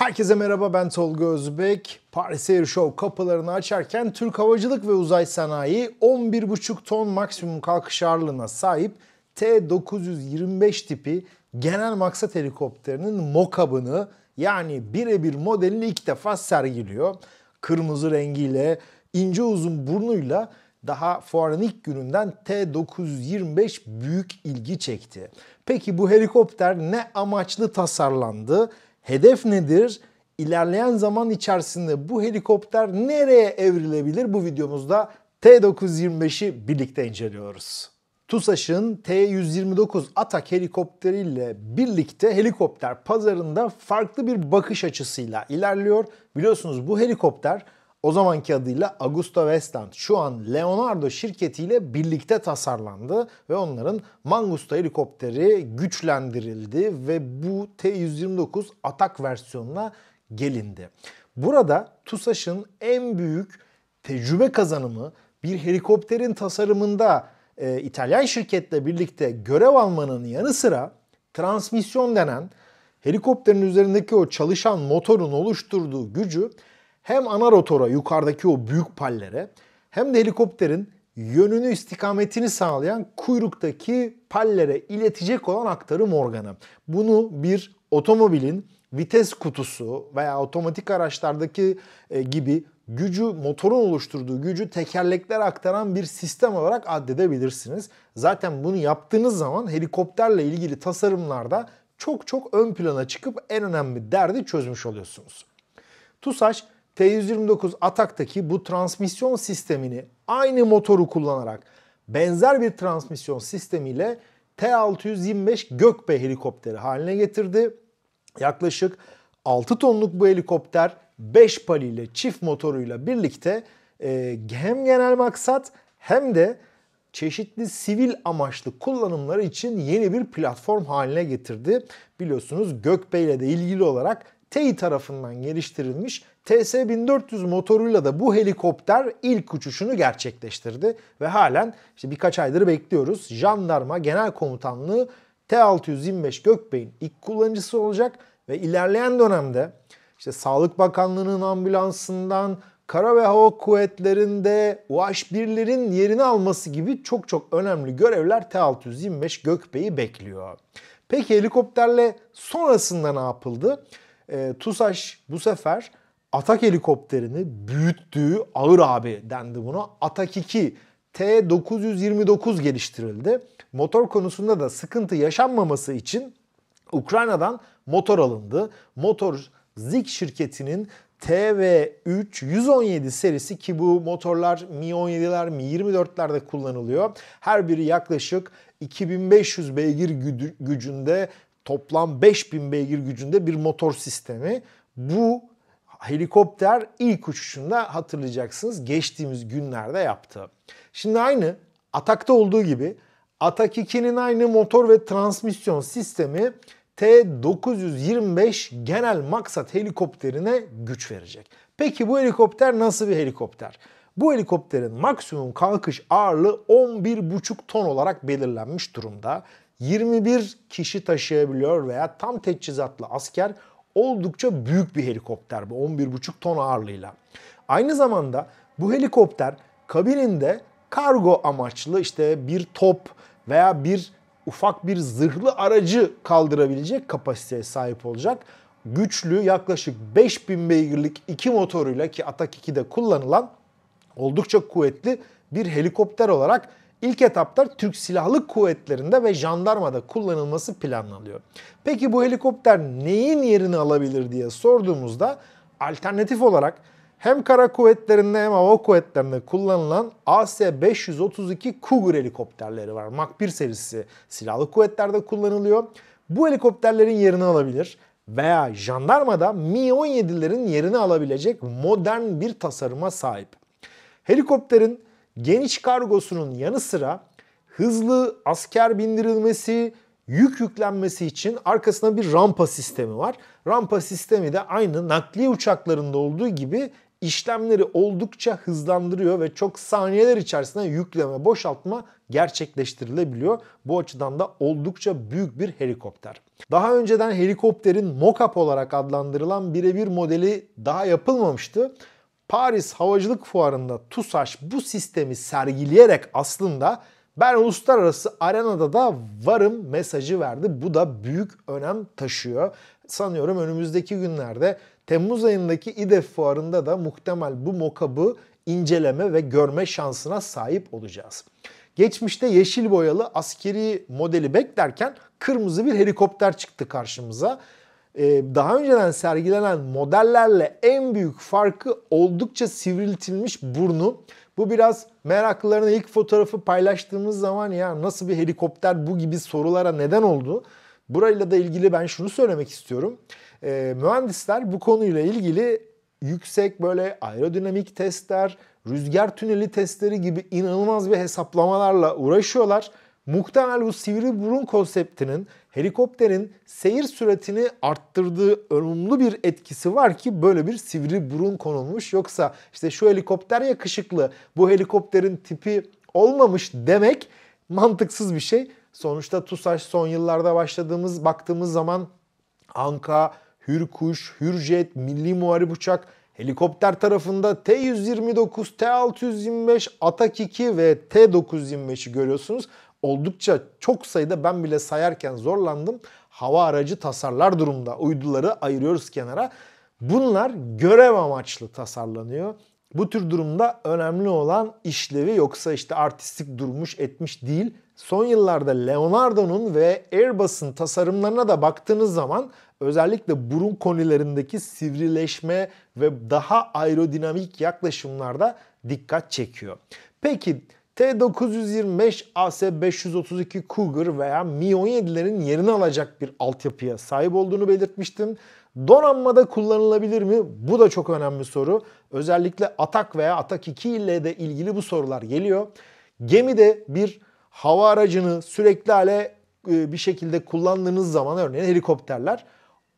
Herkese merhaba, ben Tolga Özbek. Paris Air Show kapılarını açarken Türk Havacılık ve Uzay Sanayi 11,5 ton maksimum kalkış ağırlığına sahip T-925 tipi genel maksat helikopterinin mock-up'ını, yani birebir modelini ilk defa sergiliyor. Kırmızı rengiyle, ince uzun burnuyla daha fuarın ilk gününden T-925 büyük ilgi çekti. Peki bu helikopter ne amaçlı tasarlandı? Hedef nedir? İlerleyen zaman içerisinde bu helikopter nereye evrilebilir? Bu videomuzda T925'i birlikte inceliyoruz. TUSAŞ'ın T-129 Atak helikopteriyle birlikte helikopter pazarında farklı bir bakış açısıyla ilerliyor. Biliyorsunuz bu helikopter o zamanki adıyla Agusta Westland, şu an Leonardo şirketiyle birlikte tasarlandı ve onların Mangusta helikopteri güçlendirildi ve bu T-129 Atak versiyonuna gelindi. Burada TUSAŞ'ın en büyük tecrübe kazanımı, bir helikopterin tasarımında İtalyan şirketle birlikte görev almanın yanı sıra transmisyon denen helikopterin üzerindeki o çalışan motorun oluşturduğu gücü hem ana rotora, yukarıdaki o büyük pallere, hem de helikopterin yönünü, istikametini sağlayan kuyruktaki pallere iletecek olan aktarım organı. Bunu bir otomobilin vites kutusu veya otomatik araçlardaki gibi gücü, motorun oluşturduğu gücü tekerleklere aktaran bir sistem olarak addedebilirsiniz. Zaten bunu yaptığınız zaman helikopterle ilgili tasarımlarda çok ön plana çıkıp en önemli derdi çözmüş oluyorsunuz. TUSAŞ T-129 Atak'taki bu transmisyon sistemini aynı motoru kullanarak benzer bir transmisyon sistemiyle T-625 Gökbey helikopteri haline getirdi. Yaklaşık 6 tonluk bu helikopter 5 paliyle, çift motoruyla birlikte hem genel maksat hem de çeşitli sivil amaçlı kullanımları için yeni bir platform haline getirdi. Biliyorsunuz Gökbey ile de ilgili olarak TEİ tarafından geliştirilmiş TS-1400 motoruyla da bu helikopter ilk uçuşunu gerçekleştirdi. Ve halen işte birkaç aydır bekliyoruz. Jandarma Genel Komutanlığı T-625 Gökbey'in ilk kullanıcısı olacak ve ilerleyen dönemde işte Sağlık Bakanlığı'nın ambulansından, kara ve hava kuvvetlerinde UAH-1'lerin yerini alması gibi çok önemli görevler T-625 Gökbey'i bekliyor. Peki helikopterle sonrasında ne yapıldı? TUSAŞ bu sefer Atak helikopterini büyüttüğü, ağır abi dendi buna, Atak 2 T929 geliştirildi. Motor konusunda da sıkıntı yaşanmaması için Ukrayna'dan motor alındı. Motor Sich şirketinin TV3-117 serisi, ki bu motorlar Mi-17'ler, Mi-24'lerde kullanılıyor. Her biri yaklaşık 2500 beygir gücünde, toplam 5000 beygir gücünde bir motor sistemi. Bu helikopter ilk uçuşunda, hatırlayacaksınız, geçtiğimiz günlerde yaptı. Şimdi aynı Atak'ta olduğu gibi Atak 2'nin aynı motor ve transmisyon sistemi T925 genel maksat helikopterine güç verecek. Peki bu helikopter nasıl bir helikopter? Bu helikopterin maksimum kalkış ağırlığı 11,5 ton olarak belirlenmiş durumda. 21 kişi taşıyabiliyor veya tam teçhizatlı asker. Oldukça büyük bir helikopter bu, 11,5 ton ağırlığıyla. Aynı zamanda bu helikopter kabininde kargo amaçlı işte bir top veya bir ufak bir zırhlı aracı kaldırabilecek kapasiteye sahip olacak. Güçlü, yaklaşık 5000 beygirlik iki motoruyla, ki Atak 2'de kullanılan oldukça kuvvetli bir helikopter olarak İlk etapta Türk Silahlı Kuvvetleri'nde ve Jandarma'da kullanılması planlanıyor. Peki bu helikopter neyin yerini alabilir diye sorduğumuzda, alternatif olarak hem Kara Kuvvetleri'nde hem Hava Kuvvetleri'nde kullanılan AS-532 Cougar helikopterleri var. Mach 1 serisi Silahlı Kuvvetler'de kullanılıyor. Bu helikopterlerin yerini alabilir veya Jandarma'da Mi-17'lerin yerini alabilecek modern bir tasarıma sahip. Helikopterin geniş kargosunun yanı sıra hızlı asker bindirilmesi, yük yüklenmesi için arkasına bir rampa sistemi var. Rampa sistemi de aynı nakliye uçaklarında olduğu gibi işlemleri oldukça hızlandırıyor ve çok saniyeler içerisinde yükleme, boşaltma gerçekleştirilebiliyor. Bu açıdan da oldukça büyük bir helikopter. Daha önceden helikopterin mock-up olarak adlandırılan birebir modeli daha yapılmamıştı. Paris Havacılık Fuarı'nda TUSAŞ bu sistemi sergileyerek aslında ben uluslararası arenada da varım mesajı verdi. Bu da büyük önem taşıyor. Sanıyorum önümüzdeki günlerde Temmuz ayındaki İDEF fuarında da muhtemel bu mock-up'ı inceleme ve görme şansına sahip olacağız. Geçmişte yeşil boyalı askeri modeli beklerken kırmızı bir helikopter çıktı karşımıza. Daha önceden sergilenen modellerle en büyük farkı oldukça sivriltilmiş burnu. Bu biraz meraklılarına ilk fotoğrafı paylaştığımız zaman ya nasıl bir helikopter bu gibi sorulara neden oldu. Burayla da ilgili ben şunu söylemek istiyorum. Mühendisler bu konuyla ilgili yüksek böyle aerodinamik testler, rüzgar tüneli testleri gibi inanılmaz bir hesaplamalarla uğraşıyorlar. Muhtemel bu sivri burun konseptinin helikopterin seyir süratini arttırdığı olumlu bir etkisi var ki böyle bir sivri burun konulmuş. Yoksa işte şu helikopter yakışıklı, bu helikopterin tipi olmamış demek mantıksız bir şey. Sonuçta TUSAŞ son yıllarda baktığımız zaman Anka, Hürkuş, Hürjet, Milli Muharip Uçak, helikopter tarafında T-129, T-625, Atak 2 ve T-925'i görüyorsunuz. Oldukça çok sayıda, ben bile sayarken zorlandım, hava aracı tasarlar durumda. Uyduları ayırıyoruz kenara. Bunlar görev amaçlı tasarlanıyor. Bu tür durumda önemli olan işlevi, yoksa işte artistik durmuş etmiş değil. Son yıllarda Leonardo'nun ve Airbus'un tasarımlarına da baktığınız zaman özellikle burun konilerindeki sivrileşme ve daha aerodinamik yaklaşımlarda dikkat çekiyor. Peki T-925, AS-532 Cougar veya Mi-17'lerin yerini alacak bir altyapıya sahip olduğunu belirtmiştim. Donanmada kullanılabilir mi? Bu da çok önemli soru. Özellikle Atak veya Atak 2 ile de ilgili bu sorular geliyor. Gemide bir hava aracını sürekli hale bir şekilde kullandığınız zaman, örneğin helikopterler,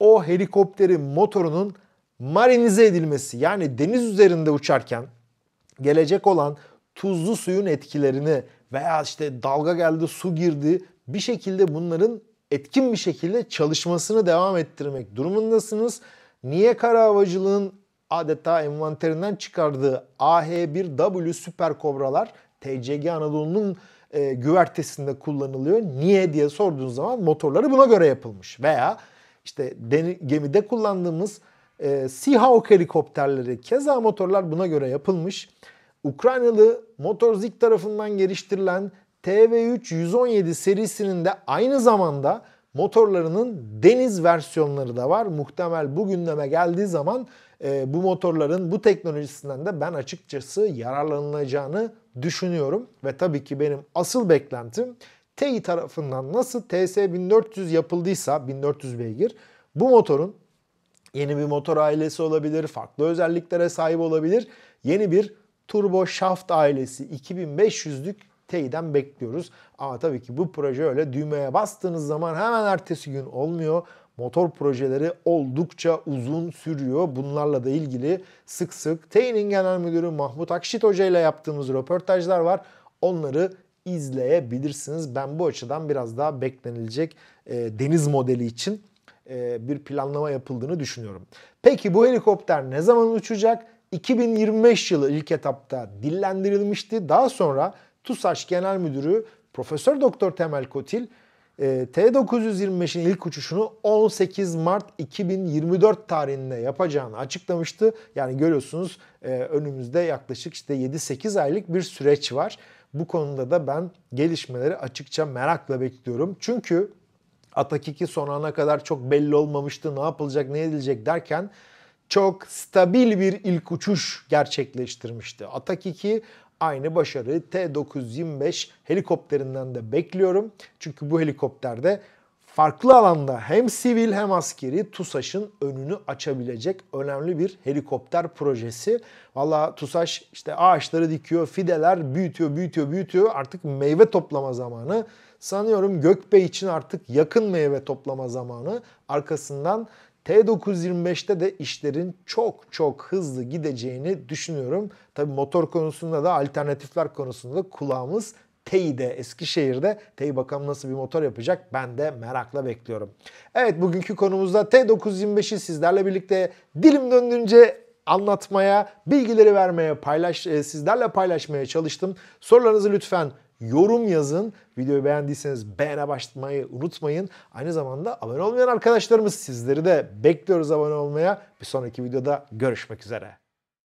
o helikopterin motorunun marinize edilmesi, yani deniz üzerinde uçarken gelecek olan tuzlu suyun etkilerini veya işte dalga geldi, su girdi, bir şekilde bunların etkin bir şekilde çalışmasını devam ettirmek durumundasınız. Niye kara havacılığın adeta envanterinden çıkardığı AH-1W Süper Kobralar TCG Anadolu'nun güvertesinde kullanılıyor? Niye diye sorduğunuz zaman motorları buna göre yapılmış. Veya işte gemide kullandığımız Sea Hawk helikopterleri, keza motorlar buna göre yapılmış. Ukraynalı Motor Sich tarafından geliştirilen TV3-117 serisinin de aynı zamanda motorlarının deniz versiyonları da var. Muhtemel bu gündeme geldiği zaman bu motorların bu teknolojisinden de ben açıkçası yararlanılacağını düşünüyorum. Ve tabii ki benim asıl beklentim TEİ tarafından nasıl TS-1400 yapıldıysa, 1400 beygir, bu motorun yeni bir motor ailesi olabilir, farklı özelliklere sahip olabilir, yeni bir turbo şaft ailesi 2500'lük TEİ'den bekliyoruz. Ama tabii ki bu proje öyle düğmeye bastığınız zaman hemen ertesi gün olmuyor. Motor projeleri oldukça uzun sürüyor. Bunlarla da ilgili sık sık TEİ'nin Genel Müdürü Mahmut Akşit Hoca ile yaptığımız röportajlar var. Onları izleyebilirsiniz. Ben bu açıdan biraz daha beklenilecek deniz modeli için bir planlama yapıldığını düşünüyorum. Peki bu helikopter ne zaman uçacak? 2025 yılı ilk etapta dillendirilmişti. Daha sonra TUSAŞ Genel Müdürü Profesör Doktor Temel Kotil T925'in ilk uçuşunu 18 Mart 2024 tarihinde yapacağını açıklamıştı. Yani görüyorsunuz önümüzde yaklaşık işte 7-8 aylık bir süreç var. Bu konuda da ben gelişmeleri açıkça merakla bekliyorum. Çünkü Atak 2 son ana kadar çok belli olmamıştı. Ne yapılacak, ne edilecek derken çok stabil bir ilk uçuş gerçekleştirmişti. Atak 2 aynı başarıyı T925 helikopterinden de bekliyorum. Çünkü bu helikopterde farklı alanda hem sivil hem askeri TUSAŞ'ın önünü açabilecek önemli bir helikopter projesi. Valla TUSAŞ işte ağaçları dikiyor, fideler büyütüyor. Artık meyve toplama zamanı. Sanıyorum Gökbey için artık yakın meyve toplama zamanı. Arkasından T925'te de işlerin çok hızlı gideceğini düşünüyorum. Tabii motor konusunda da alternatifler konusunda da kulağımız TEİ'de, Eskişehir'de. TEİ bakalım nasıl bir motor yapacak, ben de merakla bekliyorum. Evet, bugünkü konumuzda T925'i sizlerle birlikte dilim döndüğünce anlatmaya, bilgileri vermeye, sizlerle paylaşmaya çalıştım. Sorularınızı lütfen yorum yazın. Videoyu beğendiyseniz beğene basmayı unutmayın. Aynı zamanda abone olmayan arkadaşlarımız, sizleri de bekliyoruz abone olmaya. Bir sonraki videoda görüşmek üzere.